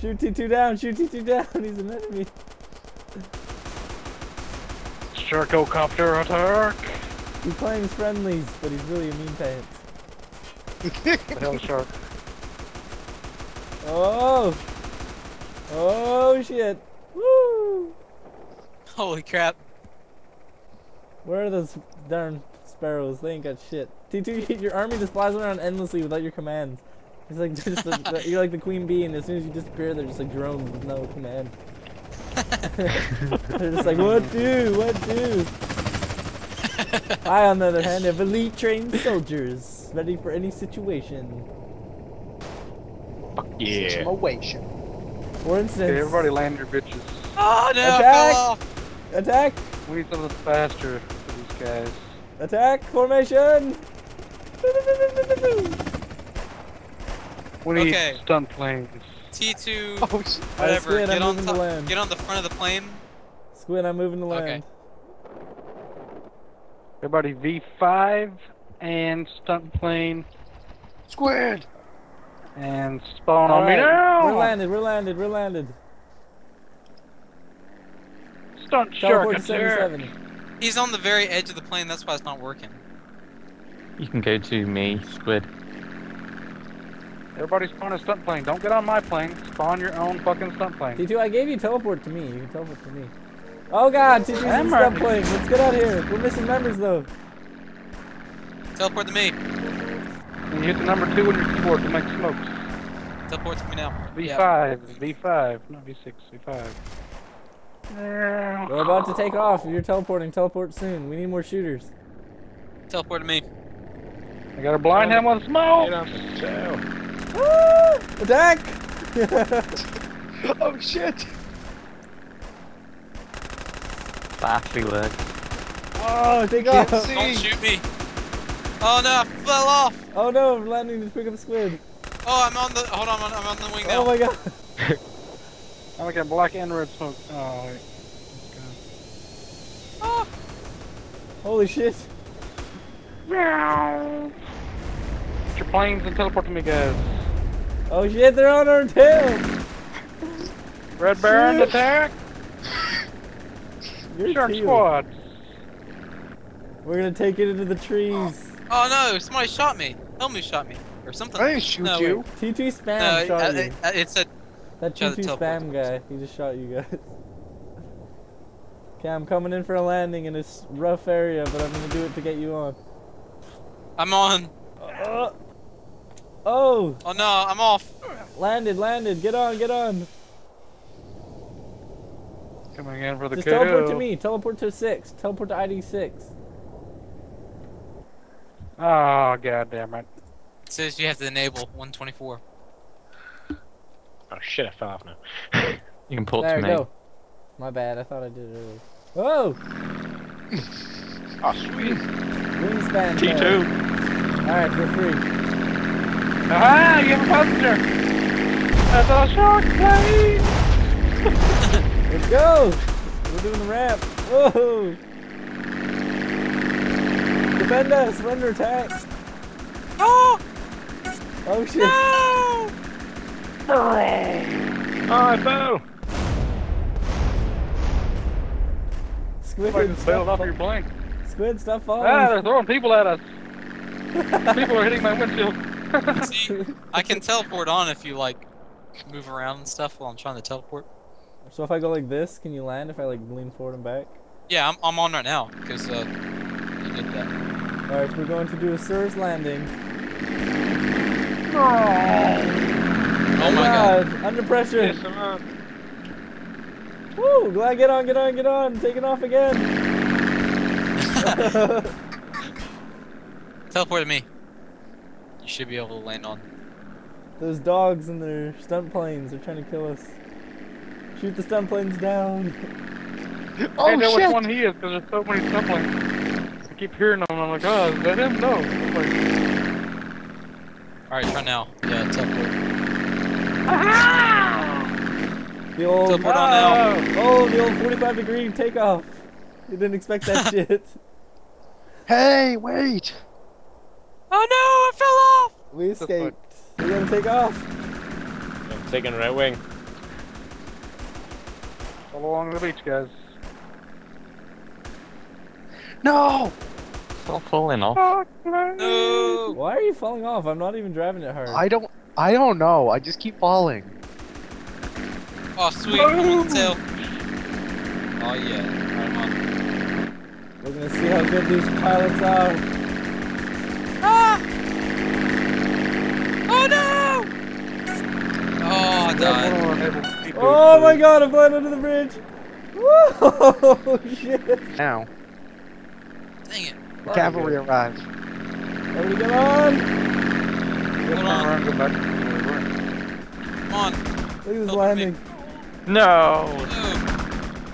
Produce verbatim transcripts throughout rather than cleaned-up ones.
Shoot T two down, shoot T two down, he's an enemy. Sharkocopter attack! He claims friendlies, but he's really a mean pants. What the hell, shark? Oh! Oh shit! Woo! Holy crap. Where are those darn sparrows? They ain't got shit. T two, your army just flies around endlessly without your commands. It's like just a, you're like the queen bee, and as soon as you disappear, they're just like drones with no command. They're just like, what do? What do? I, on the other hand, have elite trained soldiers ready for any situation. Fuck yeah. Situation. For instance. Okay, everybody land your bitches. Oh no! Attack! Oh. Attack! We need something faster for these guys. Attack formation! We need okay. stun planes. T two, oh, whatever, Squid, get, on top, land. get on the front of the plane. Squid, I'm moving to land. Okay. Everybody V five and stunt plane. Squid! And spawn All on right. me now! We're landed, we're landed, we're landed. Stunt Teleport shark, he's on the very edge of the plane, that's why it's not working. You can go to me, Squid. Everybody spawn a stunt plane. Don't get on my plane. Spawn your own fucking stunt plane. T two, I gave you teleport to me. You can teleport to me. Oh god, T two's in stunt plane. Let's get out of here. We're missing members though. Teleport to me. You hit the number two on your keyboard to make smokes. Teleport to me now. V five, yeah. V five, not V six, V five. We're about to take off. You're teleporting. Teleport soon. We need more shooters. Teleport to me. I gotta blind him with smoke. Get off the tail. Ah, attack! Oh shit! Battery work. Oh, take off! Don't shoot me! Oh no, I fell off! Oh no, I'm landing to pick up Squid. Oh, I'm on the. Hold on, I'm on the wing now. Oh my god! I'm like a black and red smoke. Oh, wait. Let's go. Ah. Holy shit! Meow! Get your planes and teleport to me, guys. Oh shit, they're on our tails! Red Baron, shit. Attack! You're Shark teal. Squad! We're gonna take it into the trees. Oh, oh no, somebody shot me. Helmy shot me. Or something. I didn't shoot no, you. Wait. T two spam no, shot I, I, you. I, it's a... That T two spam guy, he just shot you guys. Okay, I'm coming in for a landing in this rough area, but I'm gonna do it to get you on. I'm on. Uh, oh! Oh no, I'm off! Landed, landed, get on, get on! Coming in for the Just K O. Teleport to me, teleport to six, teleport to I D six. Oh, god damn it. It says you have to enable one twenty-four. Oh shit, I fell off now. You can pull it to me. There you go. My bad, I thought I did it earlier. Whoa! Oh sweet! Wingspan T two! Though. Alright, we're free. Ah, you have a passenger! That's our shark plane! Let's go! We're doing the ramp. Whoa! Defend us! Surrender attack! Oh! Oh shit! No! Alright, bow! Squid, Squid stuff off your plane. Squid, stop falling. Ah, they're throwing people at us! People are hitting my windshield. See, I can teleport on if you like move around and stuff while I'm trying to teleport. So if I go like this, can you land if I like lean forward and back? Yeah, I'm, I'm on right now because uh, you did that. Alright, so we're going to do a surge landing. Oh, oh my god. god. Under pressure. Yes, I'm on. Woo! Glad get on, get on, get on. Taking off again. Teleport to me. You should be able to land on. Those dogs and their stunt planes are trying to kill us. Shoot the stunt planes down. Oh, I don't know which one he is because there's so many stunt planes. I keep hearing them and I'm like, oh, is that him? No. Like... Alright, try now. Yeah, teleport. Aha! The old, teleport oh! on now. Oh, the old forty-five degree takeoff. You didn't expect that shit. Hey, wait! Oh no, I fell off! We escaped. We're gonna take off. I'm taking right wing. All along the beach, guys. No! Still falling off. Oh, no! Why are you falling off? I'm not even driving it hard. I don't. I don't know. I just keep falling. Oh sweet! Oh, oh yeah. Right on. We're gonna see how good these pilots are. Ah! Oh no! Oh, I died. Oh my God! I'm flying under the bridge. Whoa! Shit! Now. Dang it. The cavalry arrives. Everybody get on! Hold on. Go back. Come on. Look at this landing. No. no.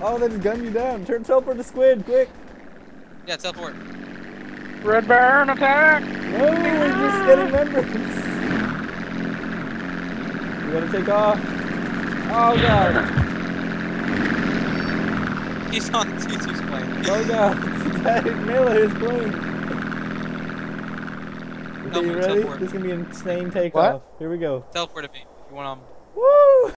Oh, they just gunned you down. Turn teleport to squid, quick. Yeah, teleport. Red Baron attack! No, we're just getting members. You gotta take off. Oh, God. He's on Tutu's plane. Oh, God. Miller is playing. Okay, you ready? Teleport. This is gonna be an insane takeoff. What? Here we go. Teleport to me if you want to. Woo!